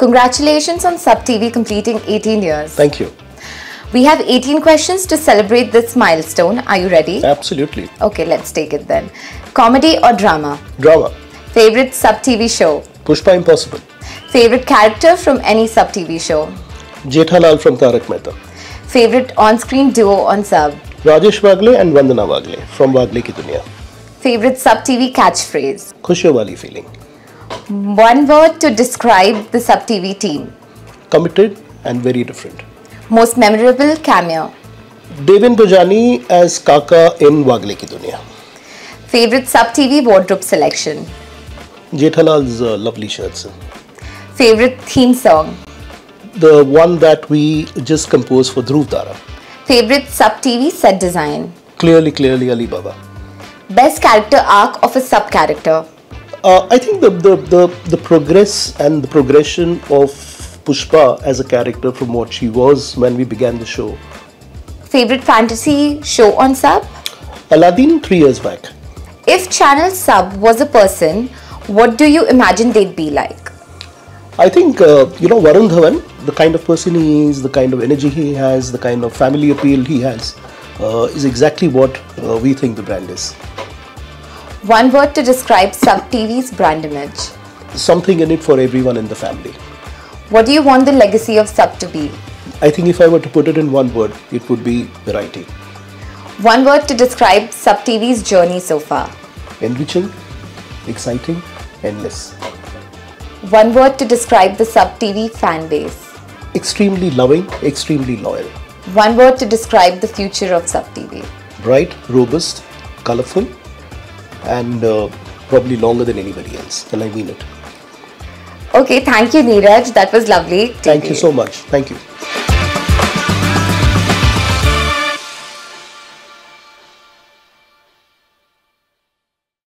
Congratulations on SAB TV completing 18 years. Thank you. We have 18 questions to celebrate this milestone. Are you ready? Absolutely. Okay, let's take it then. Comedy or drama? Drama. Favorite SAB TV show? Pushpa Impossible. Favorite character from any SAB TV show? Jethalal from Taarak Mehta. Favorite on-screen duo on SAB? Rajesh Wagle and Vandana Wagle from Wagle Ki Duniya. Favorite SAB TV catchphrase? Khushiyon Wali feeling. One word to describe the SAB TV team? Committed and very different. Most memorable cameo? Devin Bhojani as Kaka in Wagle Ki Duniya. Favorite SAB TV wardrobe selection? Jethalal's lovely shirts. Favorite theme song? The one that we just composed for Dhruv Dara. Favorite SAB TV set design? Clearly Alibaba. Best character arc of a sub character? I think the progress and the progression of Pushpa as a character from what she was when we began the show. Favorite fantasy show on sub? Aladdin 3 years back. If channel sub was a person, what do you imagine they'd be like? I think, Varun Dhawan, the kind of person he is, the kind of energy he has, the kind of family appeal he has, is exactly what we think the brand is. One word to describe SAB TV's brand image. Something in it for everyone in the family. What do you want the legacy of SAB to be? I think if I were to put it in one word, it would be variety. One word to describe SAB TV's journey so far. Enriching, exciting, endless. One word to describe the SAB TV fan base. Extremely loving, extremely loyal. One word to describe the future of SAB TV. Bright, robust, colourful, and probably longer than anybody else, and I mean it. Okay, thank you Neeraj, that was lovely. Thank you so much, thank you.